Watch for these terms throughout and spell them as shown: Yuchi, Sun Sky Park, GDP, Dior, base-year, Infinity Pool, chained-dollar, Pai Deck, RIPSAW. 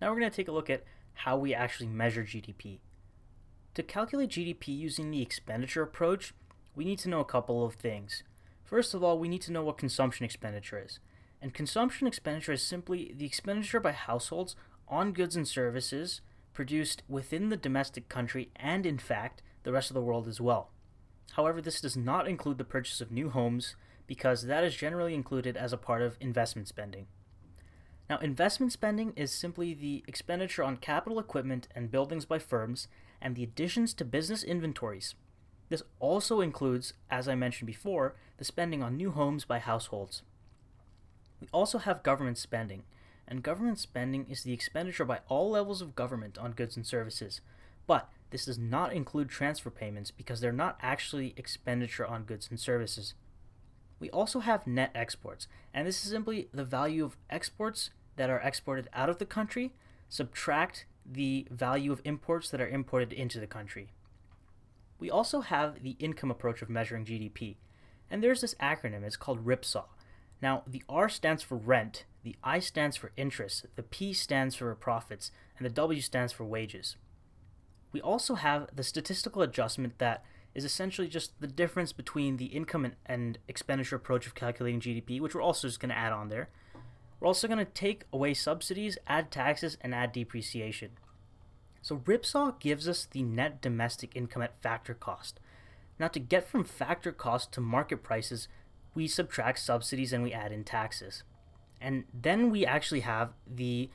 Now we're going to take a look at how we actually measure GDP. To calculate GDP using the expenditure approach, we need to know a couple of things. First of all, we need to know what consumption expenditure is. And consumption expenditure is simply the expenditure by households on goods and services produced within the domestic country and, in fact, the rest of the world as well. However, this does not include the purchase of new homes because that is generally included as a part of investment spending. Now, investment spending is simply the expenditure on capital equipment and buildings by firms and the additions to business inventories. This also includes, as I mentioned before, the spending on new homes by households. We also have government spending, and government spending is the expenditure by all levels of government on goods and services, but this does not include transfer payments because they're not actually expenditure on goods and services. We also have net exports, and this is simply the value of exports that are exported out of the country, subtract the value of imports that are imported into the country. We also have the income approach of measuring GDP, and there's this acronym, it's called RIPSAW. Now, the R stands for rent, the I stands for interest, the P stands for profits, and the W stands for wages. We also have the statistical adjustment that is essentially just the difference between the income and expenditure approach of calculating GDP, which we're also just going to add on there. We're also going to take away subsidies, add taxes, and add depreciation. So RIPSAW gives us the net domestic income at factor cost. Now, to get from factor cost to market prices, we subtract subsidies and we add in taxes. And then we actually have the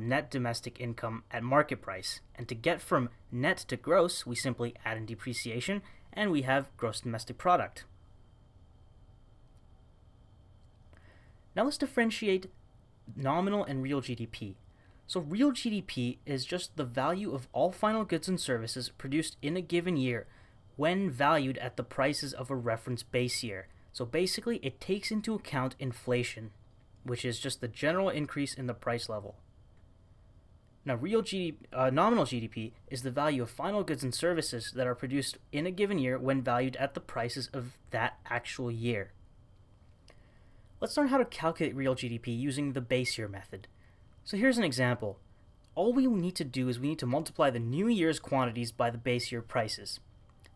net domestic income at market price. And to get from net to gross, we simply add in depreciation and we have gross domestic product. Now let's differentiate nominal and real GDP. So real GDP is just the value of all final goods and services produced in a given year when valued at the prices of a reference base year. So basically it takes into account inflation, which is just the general increase in the price level. Now, nominal GDP is the value of final goods and services that are produced in a given year when valued at the prices of that actual year. Let's learn how to calculate real GDP using the base year method. So here's an example. All we need to do is we need to multiply the new year's quantities by the base year prices.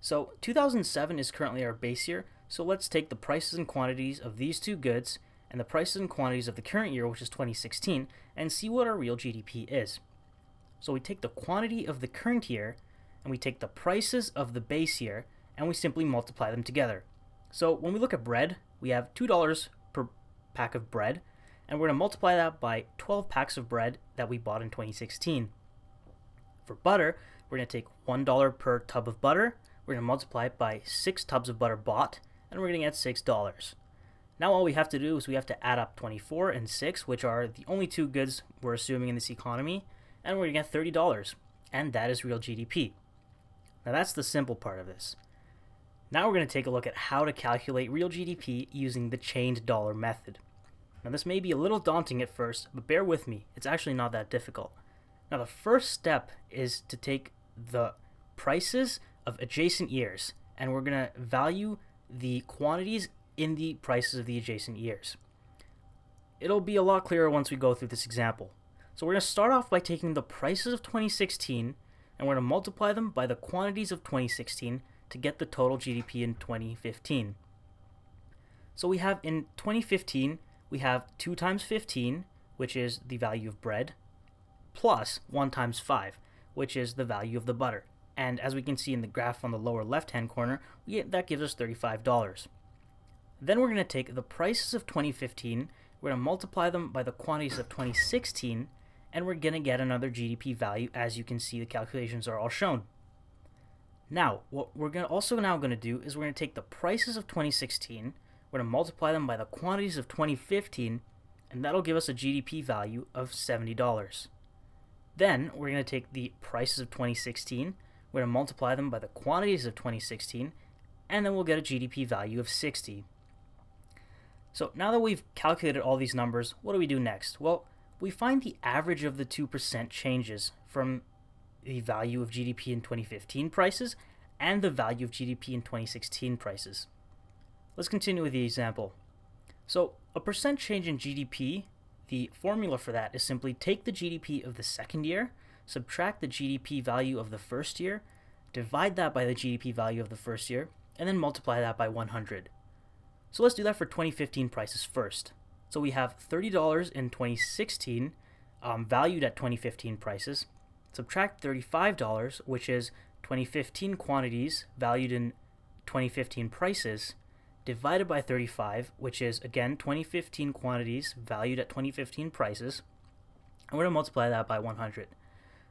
So 2007 is currently our base year, so let's take the prices and quantities of these two goods and the prices and quantities of the current year, which is 2016, and see what our real GDP is. So we take the quantity of the current year and we take the prices of the base year and we simply multiply them together. So when we look at bread, we have $2 per pack of bread, and we're going to multiply that by 12 packs of bread that we bought in 2016. For butter, we're going to take $1 per tub of butter, we're going to multiply it by 6 tubs of butter bought, and we're going to get $6. Now all we have to do is we have to add up 24 and 6, which are the only two goods we're assuming in this economy, and we're going to get $30, and that is real GDP. Now that's the simple part of this. Now we're going to take a look at how to calculate real GDP using the chained dollar method. Now this may be a little daunting at first, but bear with me, it's actually not that difficult. Now the first step is to take the prices of adjacent years, and we're going to value the quantities in the prices of the adjacent years. It'll be a lot clearer once we go through this example. So we're going to start off by taking the prices of 2016 and we're going to multiply them by the quantities of 2016 to get the total GDP in 2015. So we have in 2015, we have 2 times 15, which is the value of bread, plus 1 times 5, which is the value of the butter. And as we can see in the graph on the lower left-hand corner, that gives us $35. Then we're going to take the prices of 2015, we're going to multiply them by the quantities of 2016, and we're going to get another GDP value. As you can see, the calculations are all shown. Now, what we're also going to do is we're going to take the prices of 2016, we're going to multiply them by the quantities of 2015, and that'll give us a GDP value of $70. Then we're going to take the prices of 2016, we're going to multiply them by the quantities of 2016, and then we'll get a GDP value of 60. So now that we've calculated all these numbers, what do we do next? Well, we find the average of the 2% changes from the value of GDP in 2015 prices and the value of GDP in 2016 prices. Let's continue with the example. So a percent change in GDP, The formula for that is simply take the GDP of the second year, subtract the GDP value of the first year, divide that by the GDP value of the first year, and then multiply that by 100. So let's do that for 2015 prices first. So we have $30 in 2016 valued at 2015 prices, subtract $35, which is 2015 quantities valued in 2015 prices, divided by 35, which is again 2015 quantities valued at 2015 prices, and we're going to multiply that by 100.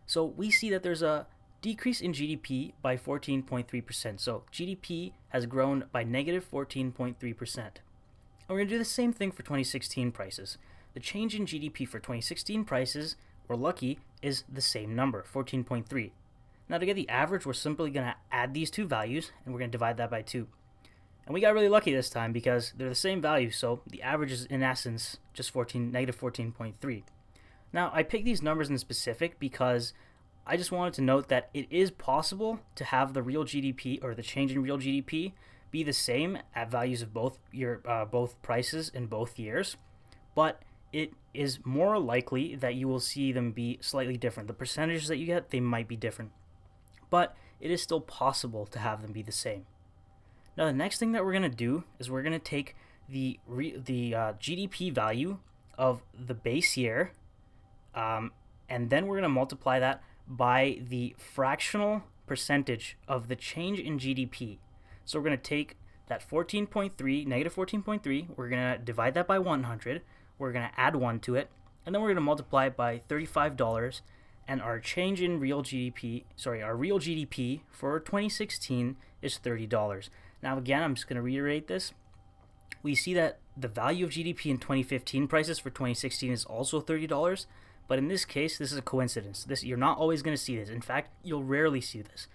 So we see that there's a decrease in GDP by 14.3%. So GDP has grown by negative 14.3%. And we're going to do the same thing for 2016 prices. The change in GDP for 2016 prices, we're lucky, is the same number, 14.3. Now to get the average, we're simply going to add these two values, and we're going to divide that by 2. And we got really lucky this time because they're the same value, so the average is in essence just negative 14.3. Now I picked these numbers in specific because I just wanted to note that it is possible to have the real GDP or the change in real GDP be the same at values of both prices in both years, but it is more likely that you will see them be slightly different. The percentages that you get, they might be different, but it is still possible to have them be the same. Now the next thing that we're going to do is we're going to take the GDP value of the base year, and then we're going to multiply that by the fractional percentage of the change in GDP. So we're going to take that negative 14.3, we're going to divide that by 100, we're going to add 1 to it, and then we're going to multiply it by $35, and our change in real GDP for 2016 is $30. Now again, I'm just going to reiterate this. We see that the value of GDP in 2015 prices for 2016 is also $30, but in this case, this is a coincidence. You're not always going to see this. In fact, you'll rarely see this.